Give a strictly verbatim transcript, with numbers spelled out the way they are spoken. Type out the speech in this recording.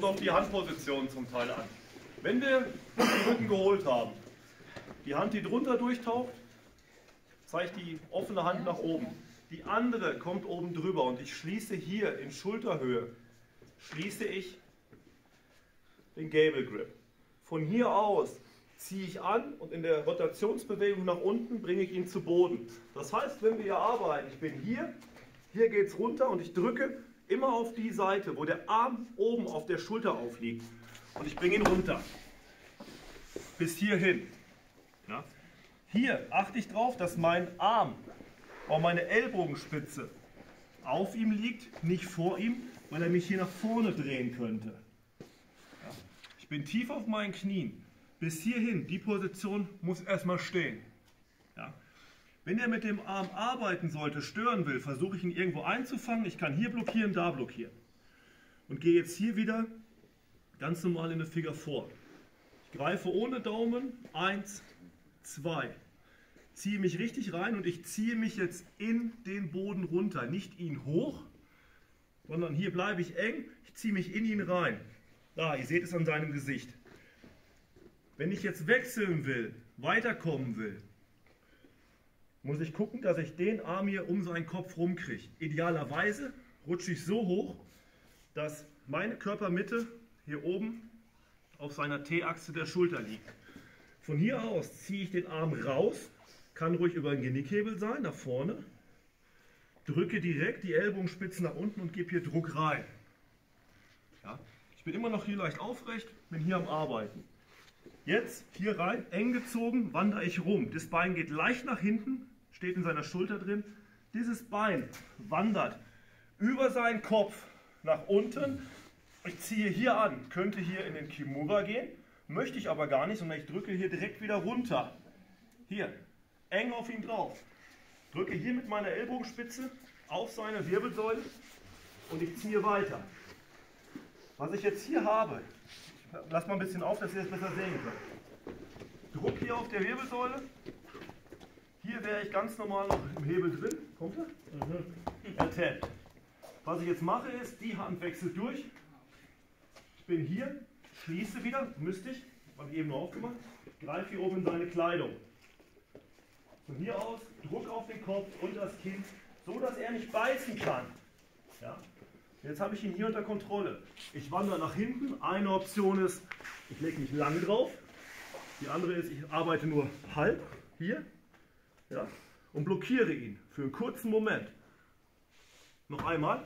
kommt auf die Handposition zum Teil an. Wenn wir den Rücken geholt haben, die Hand, die drunter durchtaucht, zeigt die offene Hand nach oben. Die andere kommt oben drüber und ich schließe hier in Schulterhöhe, schließe ich den Gable Grip. Von hier aus ziehe ich an und in der Rotationsbewegung nach unten bringe ich ihn zu Boden. Das heißt, wenn wir hier arbeiten, ich bin hier, hier geht es runter und ich drücke immer auf die Seite, wo der Arm oben auf der Schulter aufliegt. Und ich bringe ihn runter. Bis hierhin. Ja. Hier achte ich drauf, dass mein Arm auf meine Ellbogenspitze auf ihm liegt, nicht vor ihm, weil er mich hier nach vorne drehen könnte. Ja. Ich bin tief auf meinen Knien. Bis hierhin, die Position muss erstmal stehen. Ja. Wenn er mit dem Arm arbeiten sollte, stören will, versuche ich ihn irgendwo einzufangen. Ich kann hier blockieren, da blockieren. Und gehe jetzt hier wieder ganz normal in eine Figur vor. Ich greife ohne Daumen, eins, zwei. Ziehe mich richtig rein und ich ziehe mich jetzt in den Boden runter. Nicht ihn hoch, sondern hier bleibe ich eng, ich ziehe mich in ihn rein. Da, ihr seht es an seinem Gesicht. Wenn ich jetzt wechseln will, weiterkommen will, muss ich gucken, dass ich den Arm hier um seinen Kopf rumkriege. Idealerweise rutsche ich so hoch, dass meine Körpermitte hier oben auf seiner T-Achse der Schulter liegt. Von hier aus ziehe ich den Arm raus, kann ruhig über den Genickhebel sein, nach vorne, drücke direkt die Ellbogenspitze nach unten und gebe hier Druck rein. Ja, ich bin immer noch hier leicht aufrecht, bin hier am Arbeiten. Jetzt hier rein, eng gezogen, wandere ich rum. Das Bein geht leicht nach hinten, steht in seiner Schulter drin. Dieses Bein wandert über seinen Kopf nach unten. Ich ziehe hier an, könnte hier in den Kimura gehen, möchte ich aber gar nicht, sondern ich drücke hier direkt wieder runter. Hier, eng auf ihn drauf. Drücke hier mit meiner Ellbogenspitze auf seine Wirbelsäule und ich ziehe weiter. Was ich jetzt hier habe, lass mal ein bisschen auf, dass ihr es besser sehen könnt. Druck hier auf der Wirbelsäule. Hier wäre ich ganz normal noch im Hebel drin. Kommt er? Mhm. Er tappt. Was ich jetzt mache ist, die Hand wechselt durch. Ich bin hier, schließe wieder, müsste ich, habe ich eben noch aufgemacht. Greife hier oben in seine Kleidung. Von hier aus Druck auf den Kopf und das Kinn, so dass er nicht beißen kann. Ja? Jetzt habe ich ihn hier unter Kontrolle. Ich wandere nach hinten. Eine Option ist, ich lege mich lang drauf. Die andere ist, ich arbeite nur halb hier, ja, und blockiere ihn für einen kurzen Moment. Noch einmal.